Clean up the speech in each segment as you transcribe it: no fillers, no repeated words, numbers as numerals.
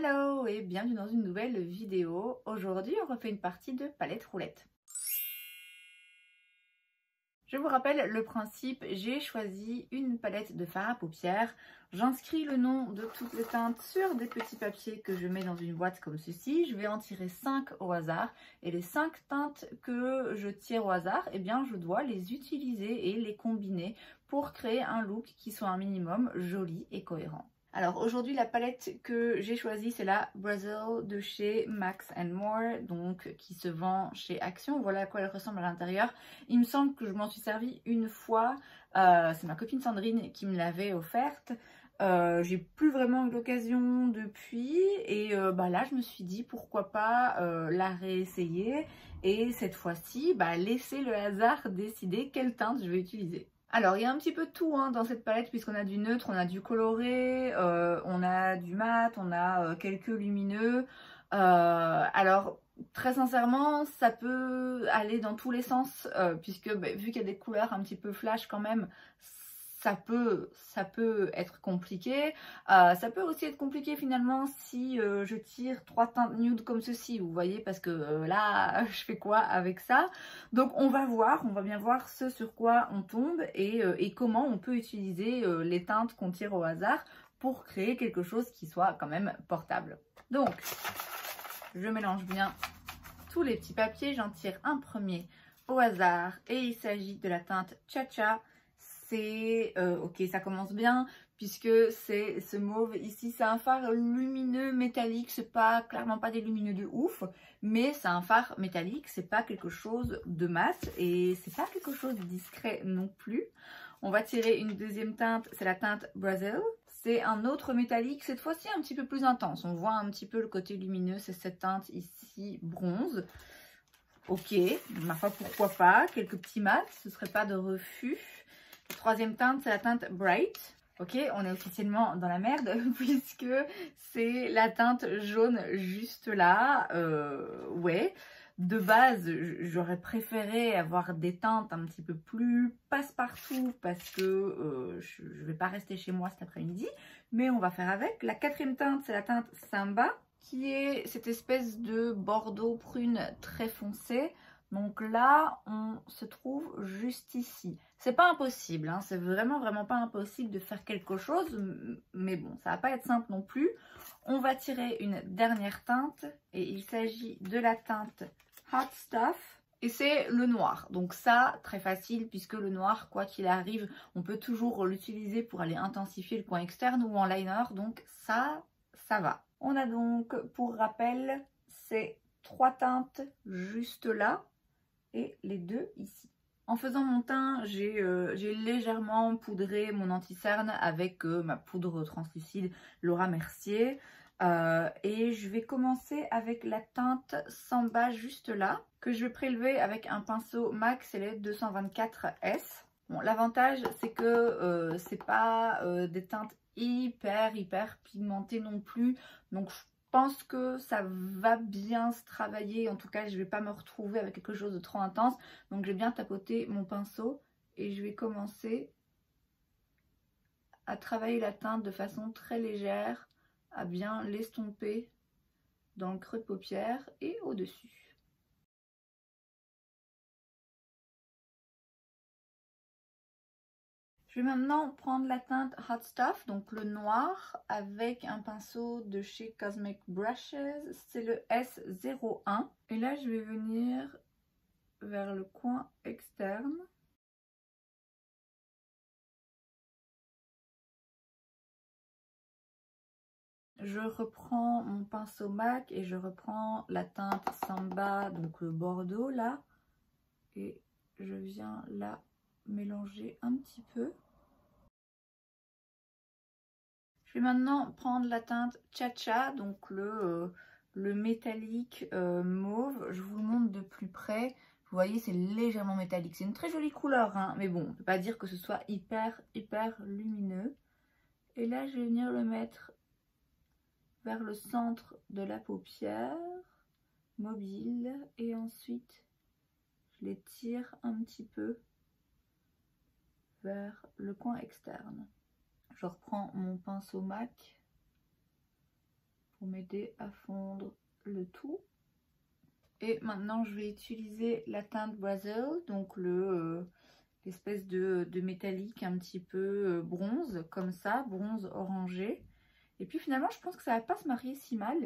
Hello et bienvenue dans une nouvelle vidéo. Aujourd'hui, on refait une partie de palette roulette. Je vous rappelle le principe, j'ai choisi une palette de fard à paupières. J'inscris le nom de toutes les teintes sur des petits papiers que je mets dans une boîte comme ceci. Je vais en tirer 5 au hasard et les 5 teintes que je tire au hasard, eh bien, je dois les utiliser et les combiner pour créer un look qui soit un minimum joli et cohérent. Alors aujourd'hui, la palette que j'ai choisie, c'est la Brazil de chez Max & More, donc qui se vend chez Action. Voilà à quoi elle ressemble à l'intérieur. Il me semble que je m'en suis servie une fois. C'est ma copine Sandrine qui me l'avait offerte. J'ai plus vraiment eu l'occasion depuis. Et là, je me suis dit pourquoi pas la réessayer. Et cette fois-ci, laisser le hasard décider quelle teinte je vais utiliser. Alors, il y a un petit peu tout dans cette palette puisqu'on a du neutre, on a du coloré, on a du mat, on a quelques lumineux. Alors, très sincèrement, ça peut aller dans tous les sens puisque vu qu'il y a des couleurs un petit peu flash quand même, ça peut être compliqué. Ça peut aussi être compliqué finalement si je tire 3 teintes nude comme ceci, vous voyez, parce que là, je fais quoi avec ça? Donc on va bien voir ce sur quoi on tombe et comment on peut utiliser les teintes qu'on tire au hasard pour créer quelque chose qui soit quand même portable. Donc, je mélange bien tous les petits papiers, j'en tire un premier au hasard et il s'agit de la teinte Cha-Cha. Ok, ça commence bien puisque c'est ce mauve ici, c'est un fard lumineux métallique, c'est pas clairement pas des lumineux de ouf, mais c'est un fard métallique, c'est pas quelque chose de masse et c'est pas quelque chose de discret non plus. On va tirer une deuxième teinte, c'est la teinte Brazil. C'est un autre métallique, cette fois-ci un petit peu plus intense. On voit un petit peu le côté lumineux, c'est cette teinte ici bronze. Ok, ma foi, pourquoi pas, quelques petits mats, ce serait pas de refus. Troisième teinte, c'est la teinte Bright. Ok, on est officiellement dans la merde puisque c'est la teinte jaune juste là. Ouais, de base, j'aurais préféré avoir des teintes un petit peu plus passe-partout parce que je ne vais pas rester chez moi cet après-midi. Mais on va faire avec. La quatrième teinte, c'est la teinte Samba qui est cette espèce de bordeaux prune très foncé. Donc là, on se trouve juste ici. C'est pas impossible, hein, c'est vraiment, vraiment pas impossible de faire quelque chose. Mais bon, ça va pas être simple non plus. On va tirer une dernière teinte. Et il s'agit de la teinte Hot Stuff. Et c'est le noir. Donc ça, très facile puisque le noir, quoi qu'il arrive, on peut toujours l'utiliser pour aller intensifier le coin externe ou en liner. Donc ça, ça va. On a donc, pour rappel, c'est 3 teintes juste là. Et les deux ici. En faisant mon teint, j'ai légèrement poudré mon anti-cerne avec ma poudre translucide Laura Mercier. Et je vais commencer avec la teinte Samba juste là, que je vais prélever avec un pinceau MAC, c'est les 224S. Bon, l'avantage, c'est que c'est pas des teintes hyper pigmentées non plus. Donc, je pense que ça va bien se travailler. En tout cas, je ne vais pas me retrouver avec quelque chose de trop intense. Donc, je vais bien tapoter mon pinceau et je vais commencer à travailler la teinte de façon très légère, à bien l'estomper dans le creux de paupière et au-dessus. Je vais maintenant prendre la teinte Hot Stuff, donc le noir, avec un pinceau de chez Cosmic Brushes, c'est le S01. Et là, je vais venir vers le coin externe. Je reprends mon pinceau MAC et je reprends la teinte Samba, donc le bordeaux là. Et je viens là mélanger un petit peu. Je vais maintenant prendre la teinte Cha-Cha, donc le métallique mauve. Je vous le montre de plus près. Vous voyez, c'est légèrement métallique. C'est une très jolie couleur, hein, mais bon, on ne peut pas dire que ce soit hyper lumineux. Et là, je vais venir le mettre vers le centre de la paupière, mobile. Et ensuite, je l'étire un petit peu vers le coin externe. Je reprends mon pinceau MAC pour m'aider à fondre le tout. Et maintenant je vais utiliser la teinte Brazil, donc l'espèce de métallique un petit peu bronze, comme ça, bronze orangé. Et puis finalement je pense que ça va pas se marier si mal.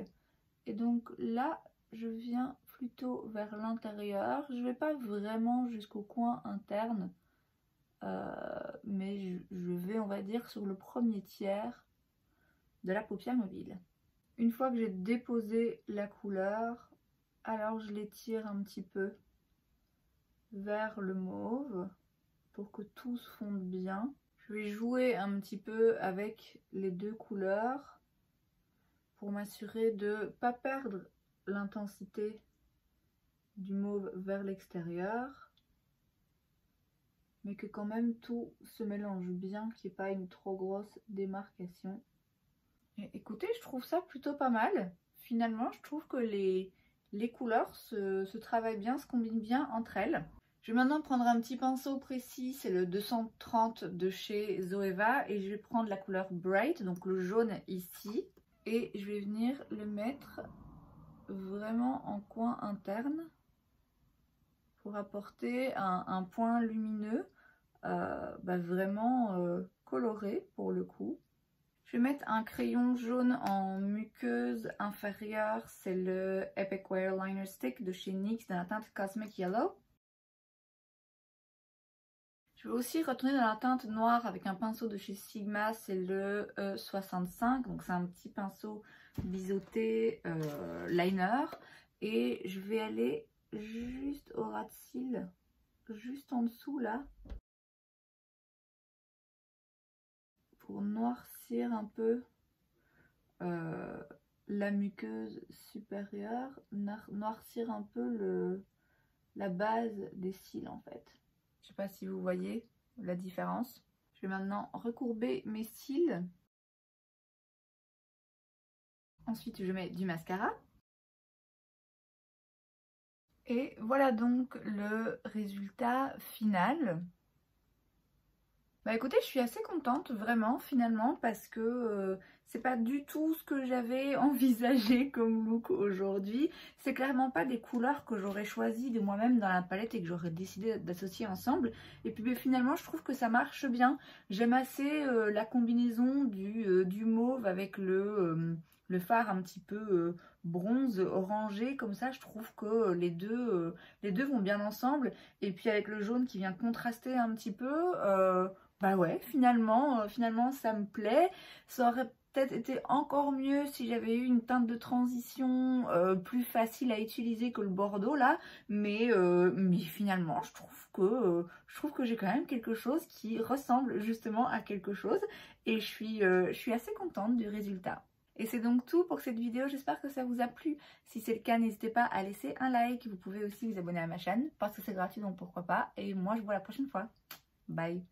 Et donc là je viens plutôt vers l'intérieur, je vais pas vraiment jusqu'au coin interne, mais je vais, on va dire, sur le premier tiers de la paupière mobile. Une fois que j'ai déposé la couleur, alors je l'étire un petit peu vers le mauve pour que tout se fonde bien. Je vais jouer un petit peu avec les deux couleurs pour m'assurer de ne pas perdre l'intensité du mauve vers l'extérieur, mais que quand même tout se mélange bien, qu'il n'y ait pas une trop grosse démarcation. Et écoutez, je trouve ça plutôt pas mal. Finalement, je trouve que les couleurs se travaillent bien, se combinent bien entre elles. Je vais maintenant prendre un petit pinceau précis, c'est le 230 de chez Zoeva, et je vais prendre la couleur Bright, donc le jaune ici, et je vais venir le mettre vraiment en coin interne pour apporter un point lumineux, vraiment coloré pour le coup. Je vais mettre un crayon jaune en muqueuse inférieure, c'est le Epic Wear Liner Stick de chez NYX dans la teinte Cosmic Yellow. Je vais aussi retourner dans la teinte noire avec un pinceau de chez Sigma, c'est le E65, donc c'est un petit pinceau biseauté liner. Et je vais aller juste au ras de cils, juste en dessous là, pour noircir un peu la muqueuse supérieure, noircir un peu la base des cils en fait. Je sais pas si vous voyez la différence. Je vais maintenant recourber mes cils. Ensuite je mets du mascara. Et voilà donc le résultat final. Bah écoutez, je suis assez contente vraiment finalement, parce que c'est pas du tout ce que j'avais envisagé comme look aujourd'hui. C'est clairement pas des couleurs que j'aurais choisies de moi-même dans la palette et que j'aurais décidé d'associer ensemble. Et puis bah, finalement je trouve que ça marche bien. J'aime assez la combinaison du mauve avec le fard un petit peu bronze orangé, comme ça je trouve que les deux vont bien ensemble. Et puis avec le jaune qui vient contraster un petit peu, bah ouais, finalement ça me plaît. Ça aurait peut-être été encore mieux si j'avais eu une teinte de transition plus facile à utiliser que le bordeaux là, mais finalement je trouve que j'ai quand même quelque chose qui ressemble justement à quelque chose, et je suis assez contente du résultat. Et c'est donc tout pour cette vidéo, j'espère que ça vous a plu. Si c'est le cas, n'hésitez pas à laisser un like, vous pouvez aussi vous abonner à ma chaîne, parce que c'est gratuit donc pourquoi pas, et moi je vous vois la prochaine fois. Bye.